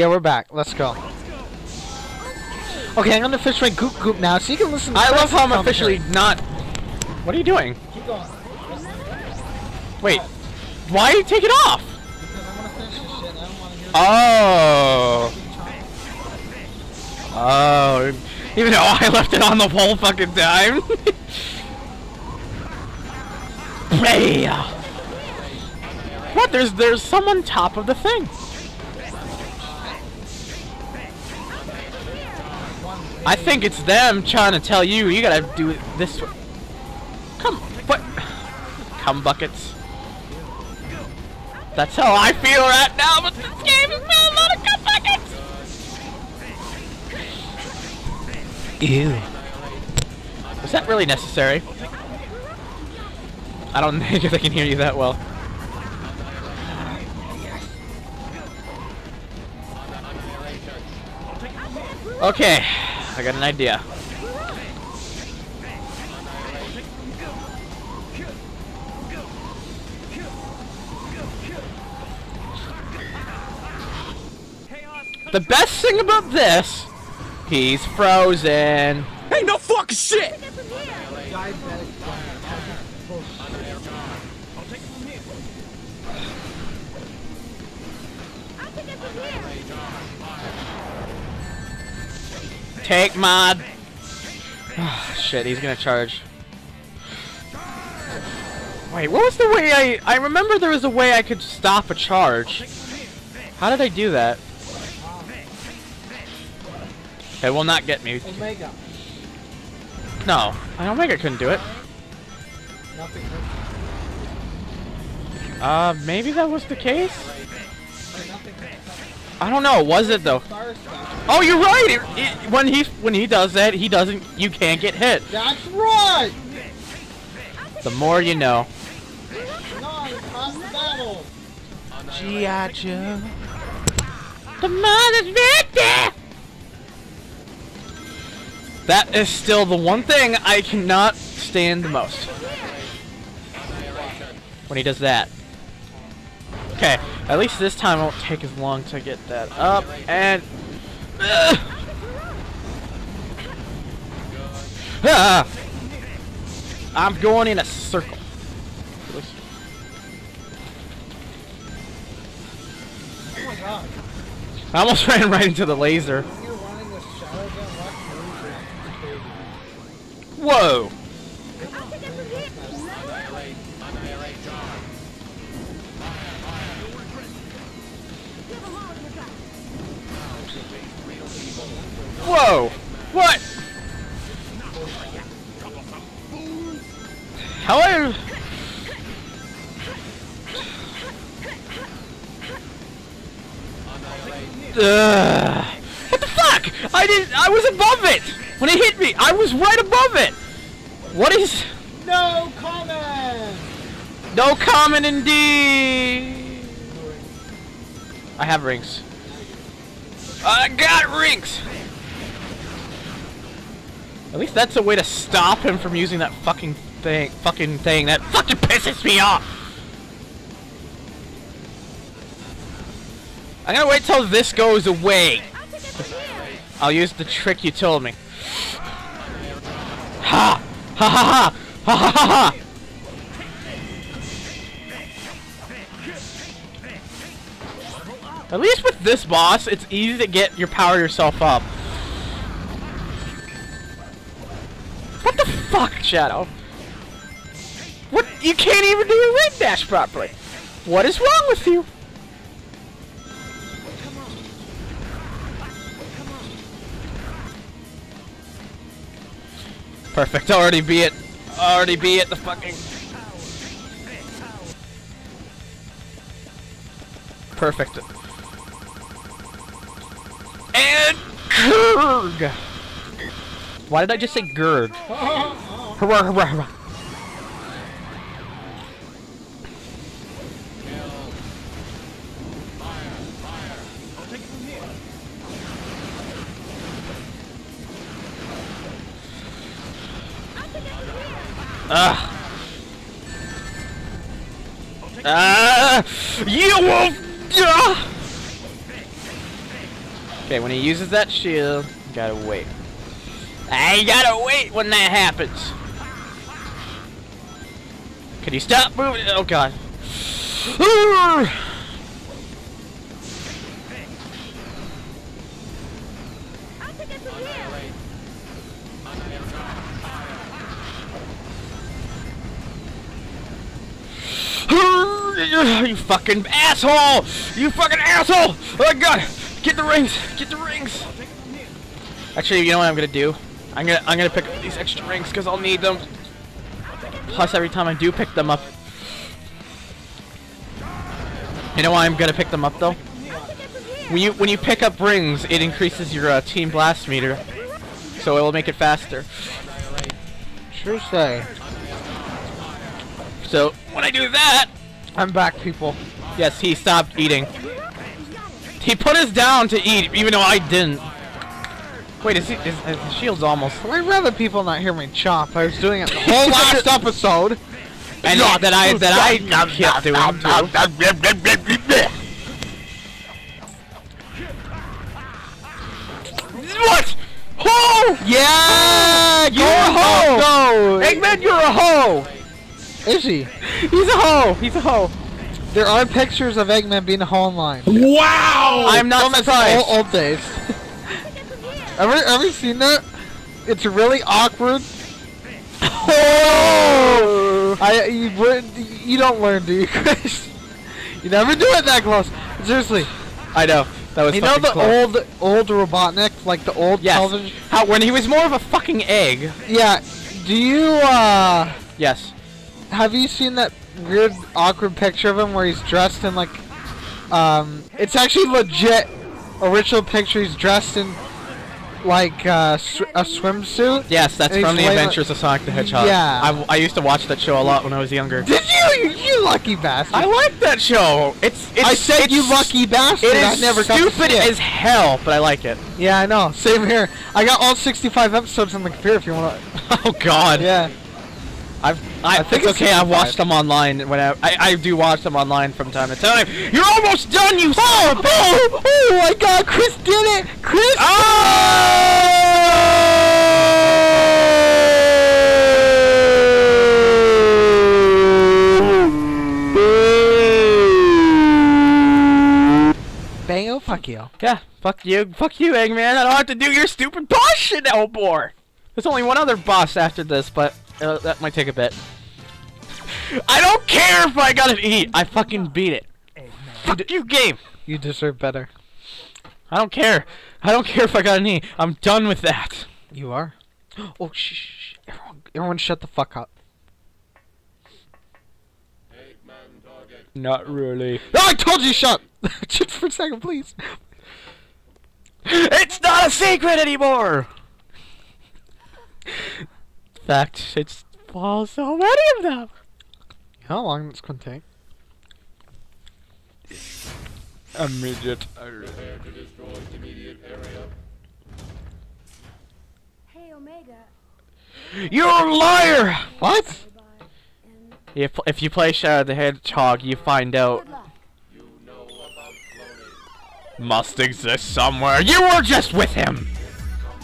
Yeah, we're back. Let's go. Okay, I'm gonna fish my goop goop now, so you can listen to I love how I'm officially not... What are you doing? Keep going. Wait. Why did you take it off? Because I want to finish this shit. I don't want to hear it. Oh. Oh. Even though I left it on the whole fucking time. What? There's someone top of the thing. I think it's them trying to tell you, you gotta do it this way. Come, what? Come buckets. That's how I feel right now, but this game is not a lot of cum buckets! Ew. Was that really necessary? I don't think I can hear you that well. Okay, I got an idea. The best thing about this, he's frozen. Hey, no fucking shit! Take my... Oh, shit, he's gonna charge. Wait, what was the way I remember there was a way I could stop a charge. How did I do that? It will not get me. Omega. No, Omega couldn't do it. Maybe that was the case? I don't know, was it though? Oh, you're right! When he does that, he doesn't... You can't get hit. That's right! The more you know. G.I. Joe. The mother's victim! That is still the one thing I cannot stand the most. When he does that. Okay, at least this time it won't take as long to get that up, and... Ah! I'm going in a circle. Oh my god. I almost ran right into the laser. Whoa! Whoa! What? Hello? What the fuck? I was above it! When it hit me, I was right above it! What is... No comment! No comment indeed! I have rings. I got rings! At least that's a way to stop him from using that fucking thing. That fucking pisses me off! I'm gonna wait till this goes away. I'll use the trick you told me. Ha! Ha ha ha! Ha ha ha ha! At least with this boss, it's easy to get your power yourself up. What the fuck, Shadow? What? You can't even do your red dash properly. What is wrong with you? Perfect. Already be it. Already be it. The fucking. Perfect. And Kurg! Why did I just say Gurg? Hurrah, hurrah, hurrah. Ugh. You will... Okay, when he uses that shield, you gotta wait. I gotta wait when that happens. Could he stop moving? Oh god. You fucking asshole! You fucking asshole! Oh god! Get the rings! Get the rings! Actually, you know what I'm gonna do? I'm gonna pick up these extra rings because I'll need them. Plus, every time I do pick them up. You know why I'm gonna pick them up though? When you pick up rings, it increases your team blast meter, so it will make it faster. Sure say. So when I do that. I'm back, people. Yes, he stopped eating. He put us down to eat, even though I didn't. Wait, is the shield's almost... Well, I'd rather people not hear me chop. I was doing it the whole last episode. And that I kept doing too. What? Ho! Yeah! You're a hoe! Eggman, you're a hoe! Is he? He's a hoe! He's a hoe! There are pictures of Eggman being a hoe online. Wow! I'm not surprised. Old days. Ever seen that? It's really awkward. Oh! You don't learn, do you, Chris? You never do it that close. Seriously. I know. That was fucking close. You know the old Robotnik? Like the old television? How, when he was more of a fucking egg. Yeah. Do you, Yes. Have you seen that weird, awkward picture of him where he's dressed in, like, it's actually legit original picture. He's dressed in, like, a swimsuit. Yes, that's from The Adventures of Sonic the Hedgehog. Yeah. I used to watch that show a lot when I was younger. Did you? You lucky bastard. I like that show. I said you lucky bastard. It is stupid as hell, but I like it. Yeah, I know. Same here. I got all 65 episodes on the computer if you want to. Oh, God. Yeah. I think it's okay. I watched them online whenever I do watch them online from time to time. You're almost done, you son! Oh my God! Chris did it! Chris! Oh! Bango! Fuck you! Yeah! Fuck you, Eggman! I don't have to do your stupid boss shit, Elbor. There's only one other boss after this, but. That might take a bit. I don't care if I gotta eat! I fucking beat it. Fuck you, game! You deserve better. I don't care. I don't care if I gotta eat. I'm done with that. You are? Oh, shh. Everyone shut the fuck up. Not really. No, I told you shut! Just for a second, please. It's not a secret anymore! In fact, it's so many of them. How long is this gonna take? A midget. Prepare to destroy the immediate area. Hey, Omega. You're a liar! What? If you play Shadow the Hedgehog, you find out. You know about cloning. Must exist somewhere. You were just with him.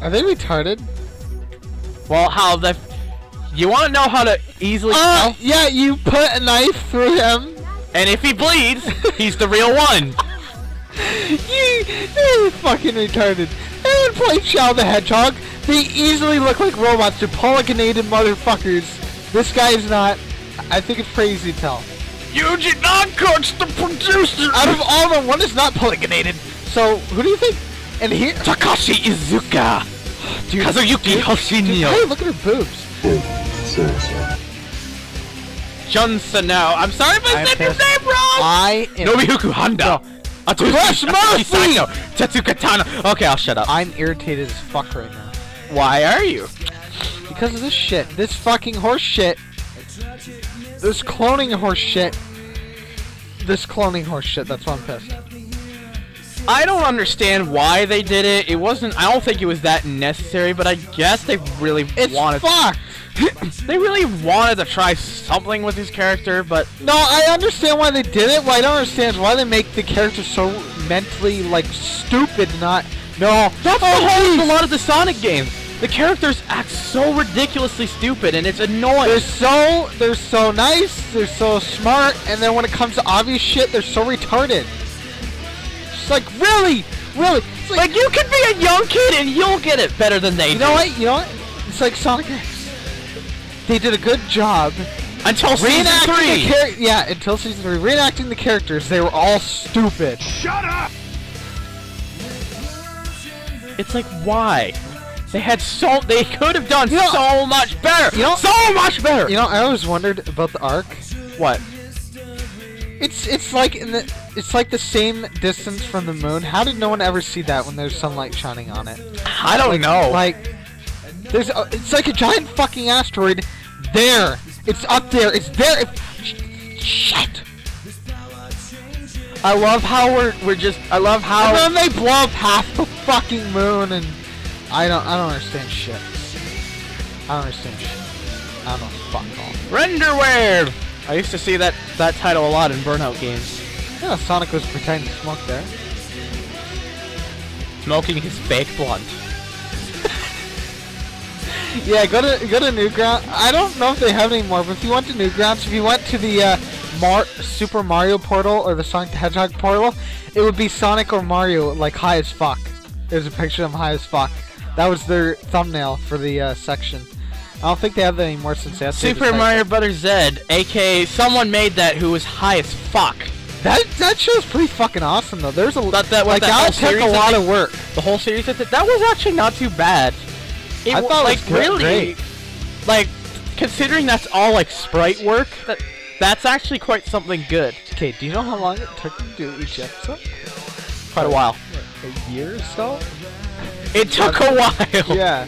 Are they retarded? Well, how the. You want to know how to easily tell? Yeah, you put a knife through him. And if he bleeds, he's the real one. They're fucking retarded. Anyone play Shadow the Hedgehog? They easily look like robots. They're polygnated motherfuckers. This guy is not. I think it's pretty easy to tell. Yuji Naka's the producer. Out of all of them, one is not polygnated. So, who do you think? And here... Takashi Iizuka. Dude, Kazuyuki Hoshinyo. Hey, look at her boobs. Seriously. Jun Sano. I'm sorry if I said your name wrong. Nobihuku Honda. Atofashima. Sino. Tetsu Katana. Okay, I'll shut up. I'm irritated as fuck right now. Why are you? Because of this shit. This fucking horse shit. This cloning horse shit. This cloning horse shit. That's why I'm pissed. I don't understand why they did it. It wasn't. I don't think it was that necessary, but I guess they really wanted. They really wanted to try something with his character, but no, I understand why they did it. What I don't understand is why they make the character so mentally like stupid, not No! That's the whole of a lot of the Sonic games! The characters act so ridiculously stupid, and it's annoying. They're so nice, they're so smart, and then when it comes to obvious shit, they're so retarded. It's like, really? Really? It's like you could be a young kid and you'll get it better than they do. You know what? It's like Sonic X. They did a good job. Until season 3! Yeah, until season 3. Reenacting the characters, they were all stupid. Shut up! It's like, why? They could have done so much better! So much better! You know, I always wondered about the arc. What? It's like the same distance from the moon. How did no one ever see that when there's sunlight shining on it? I don't know. Like, it's like a giant fucking asteroid there. It's up there. It's there. Shit. I love how we're just. I love how. And then they blow up half the fucking moon, and I don't understand shit. I don't fuck all. Renderware. I used to see that title a lot in Burnout games. Yeah, Sonic was pretending to smoke there. Smoking his fake blunt. Yeah, go to Newgrounds. I don't know if they have any more, but if you went to Newgrounds, if you went to the Super Mario portal or the Sonic the Hedgehog portal, it would be Sonic or Mario, like, high as fuck. There's a picture of him high as fuck. That was their thumbnail for the section. I don't think they have that anymore since that. Super Mario Brothers Z, aka someone made that who was high as fuck. That show's pretty fucking awesome though. There's a that took a lot of work. The whole series that was actually not too bad. I thought like it was really great. Like considering that's all like sprite work, that's actually quite something good. Okay, do you know how long it took to do each episode? Quite a while. What, a year or so? It took a while. Yeah.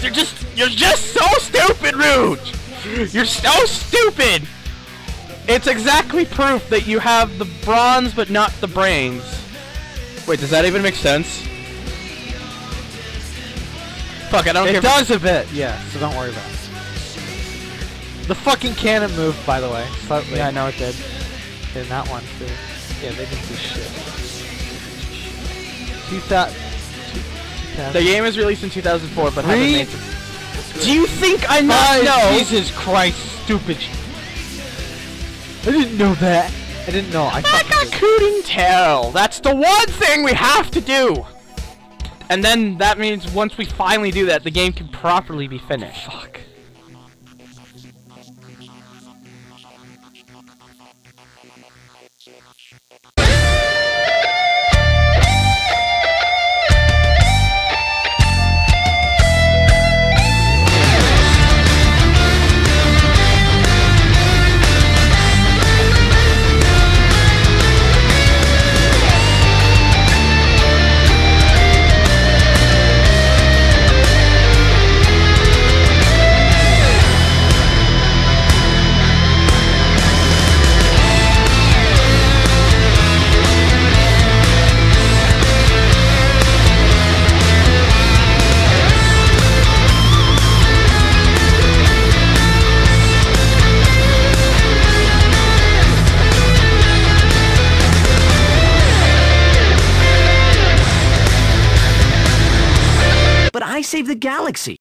You're just so stupid, Rouge! You're so stupid! It's exactly proof that you have the bronze but not the brains. Wait, does that even make sense? Fuck, I don't care. It does a bit, yeah, so don't worry about it. The fucking cannon moved, by the way. Slightly. Yeah, I know it did. And that one, too. Yeah, they didn't do shit. She thought... The game was released in 2004, but haven't made it. Do you think I not know? Jesus Christ, stupid! I didn't know that. I didn't know. I got couldn't tell. That's the one thing we have to do. And then that means once we finally do that, the game can properly be finished. Fuck. Save the galaxy.